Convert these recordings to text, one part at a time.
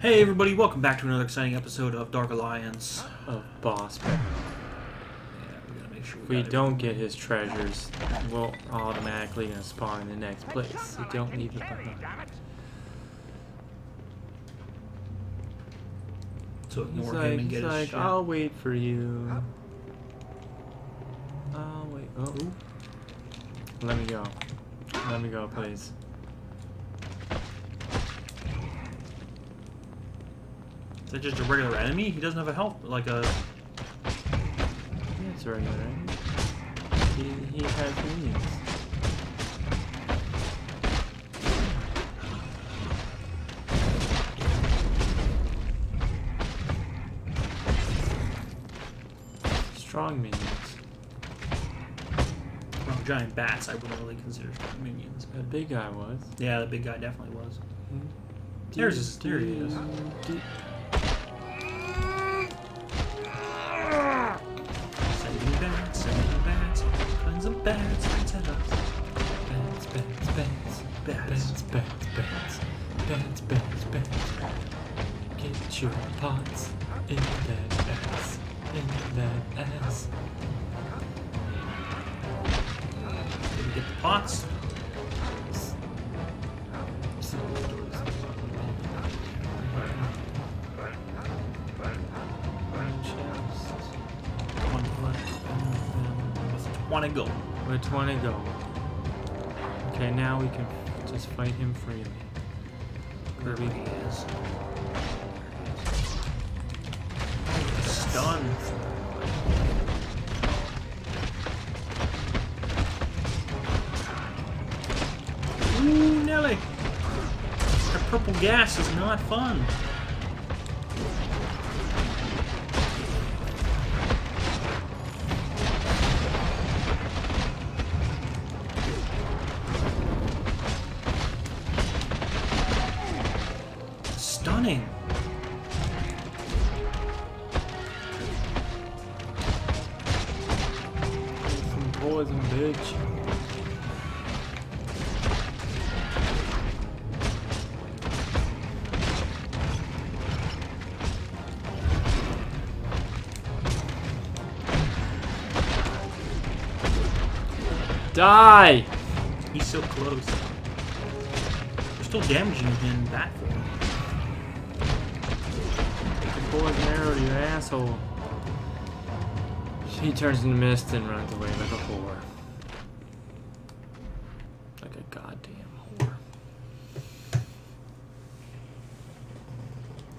Hey everybody, welcome back to another exciting episode of Dark Alliance. Of Boss Battle. Yeah, we gotta make sure we don't get his treasures, we'll automatically gonna spawn in the next place. So don't leave it behind. So ignore him and get his shit. I'll wait for you. I'll wait. Oh. Let me go. Let me go, please. Is that just a regular enemy? He doesn't have a health, like a... Yeah, it's a regular enemy. He has minions. Strong minions. From giant bats, I wouldn't really consider strong minions. The big guy was. Yeah, the big guy definitely was. Mm-hmm. There's his... There he is. Get your pots in that ass, in that ass. Did we get the pots? With 20 gold. Okay, now we can just fight him freely. Kirby is. Stunned. Ooh, Nelly! That purple gas is not fun. Stunning. Some poison, bitch. Die! He's so close. We're still damaging him that far. Poison arrow to your asshole. She turns into mist and runs away like a whore. Like a goddamn whore.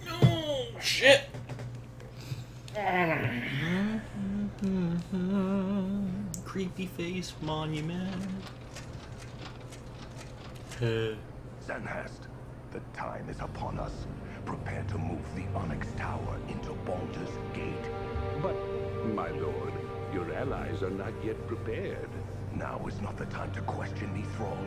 No shit. Creepy face monument. Zanhast, the time is upon us. Prepare to move the Onyx Tower into Baldur's Gate. But, my lord, your allies are not yet prepared. Now is not the time to question me, Thrall.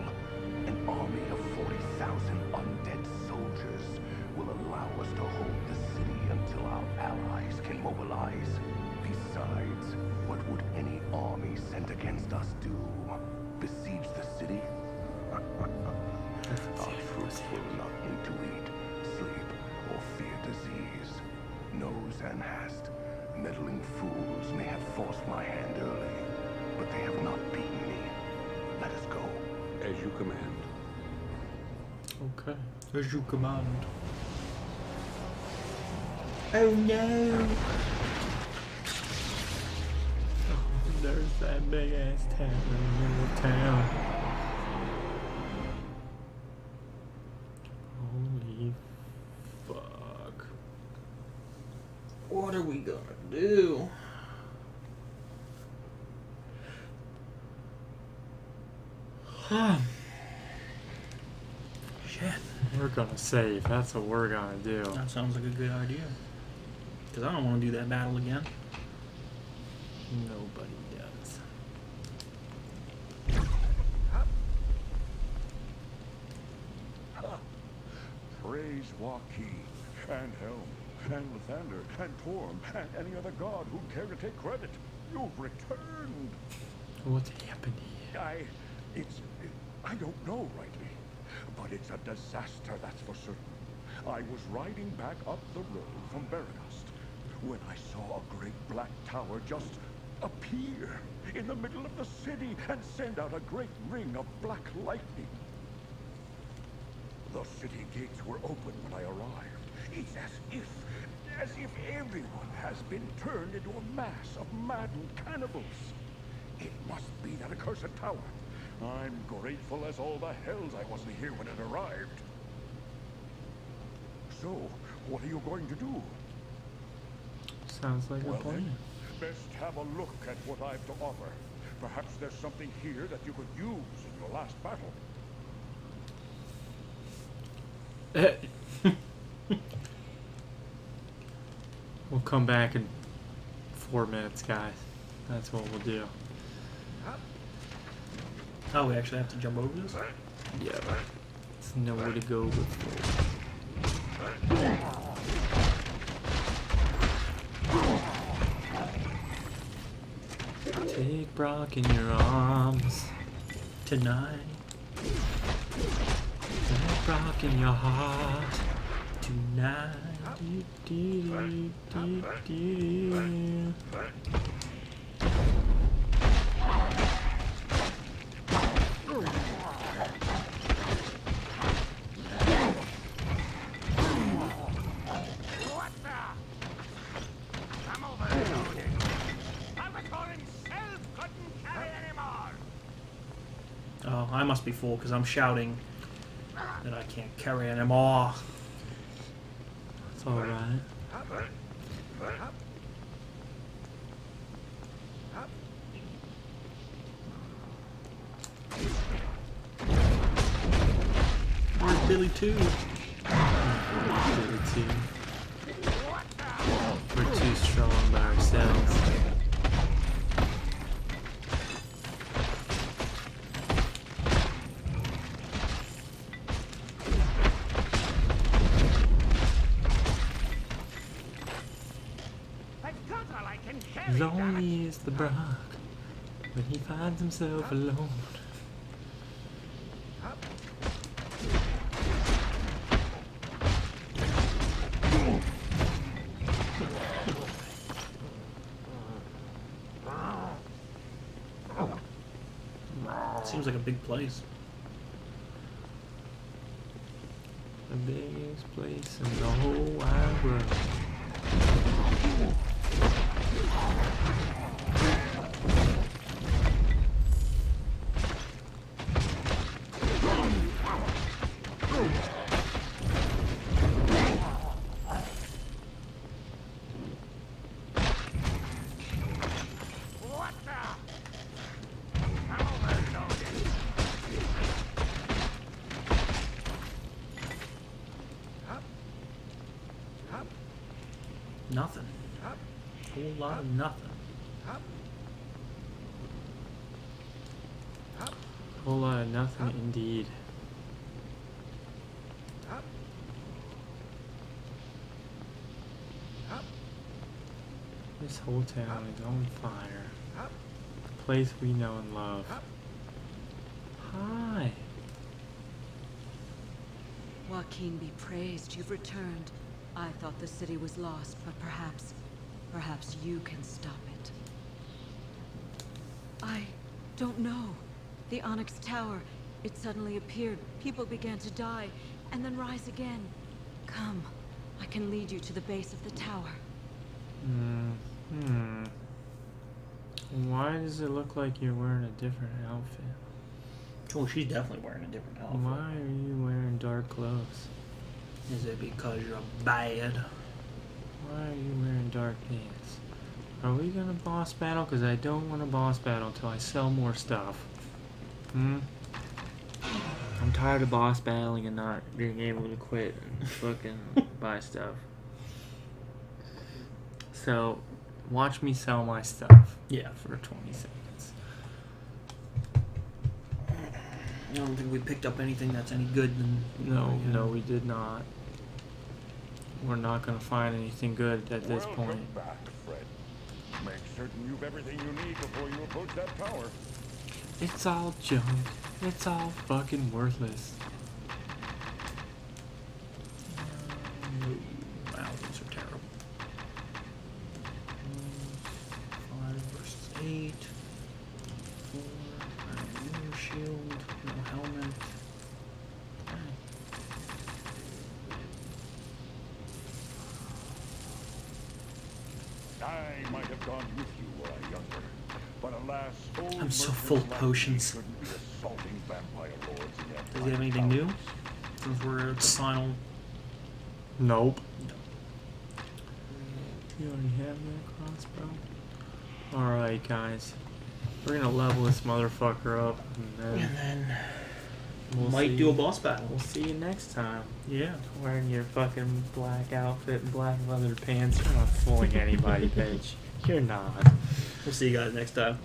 An army of 40,000 undead soldiers will allow us to hold the city until our allies can mobilize. Besides, what would any army sent against us do? Besiege the city? Our troops will not intuit. Sleep or fear disease. No, Zanhast. Meddling fools may have forced my hand early, but they have not beaten me. Let us go. As you command. Okay. As you command. Oh no! Oh, there's that big ass town in the middle of town. What are we gonna do? Huh. Shit. We're gonna save. That's what we're gonna do. That sounds like a good idea. Because I don't want to do that battle again. Nobody does. Praise Joaquin and Helm. And Lathander, and Torm, and any other god who'd care to take credit. You've returned. What happened here? I don't know rightly, but it's a disaster, that's for certain. I was riding back up the road from Baragast when I saw a great black tower just appear in the middle of the city and send out a great ring of black lightning. The city gates were open when I arrived. It's as if everyone has been turned into a mass of maddened cannibals. It must be that accursed tower. I'm grateful as all the hells I wasn't here when it arrived. So, what are you going to do? Sounds like a plan. Best have a look at what I've to offer. Perhaps there's something here that you could use in your last battle. We'll come back in 4 minutes, guys. That's what we'll do. Oh, we actually have to jump over this? Yeah, but there's nowhere to go but forward. Take Brock in your arms tonight. Take Brock in your heart tonight. I must be full because I'm shouting that I can't carry anymore. It's alright. Where's Billy 2? Where's Billy 2? We're too strong by ourselves. Lonely is the Brock when he finds himself alone. Seems like a big place. The biggest place in the whole wide world. Nothing. A whole lot of nothing. A whole lot of nothing indeed. This whole town is on fire. The place we know and love. Hi. Joaquin, be praised. You've returned. I thought the city was lost, but perhaps you can stop it. I don't know. The Onyx Tower, it suddenly appeared. People began to die, and then rise again. Come, I can lead you to the base of the tower. Why does it look like you're wearing a different outfit? Oh, she's definitely wearing a different outfit. Why are you wearing dark clothes? Is it because you're bad? Why are you wearing dark pants? Are we gonna boss battle? Because I don't want to boss battle until I sell more stuff. I'm tired of boss battling and not being able to quit and fucking buy stuff. So, watch me sell my stuff. Yeah, for 20 seconds. I don't think we picked up anything that's any good. No, we did not. We're not going to find anything good at this point. Welcome back, Fred. Make certain you've everything you need before you approach that tower. It's all junk. It's all fucking worthless. I might have gone with you were I younger, but alas, old I'm so full of potions. Shouldn't be assaulting vampire lords in their. Does he have anything new? Since we're at the final. Nope. You already have that crossbow. Alright, guys. We're gonna level this motherfucker up, and then we'll might do a boss battle. We'll see you next time. Yeah. Wearing your fucking black outfit and black leather pants. You're not fooling anybody, bitch. You're not. We'll see you guys next time.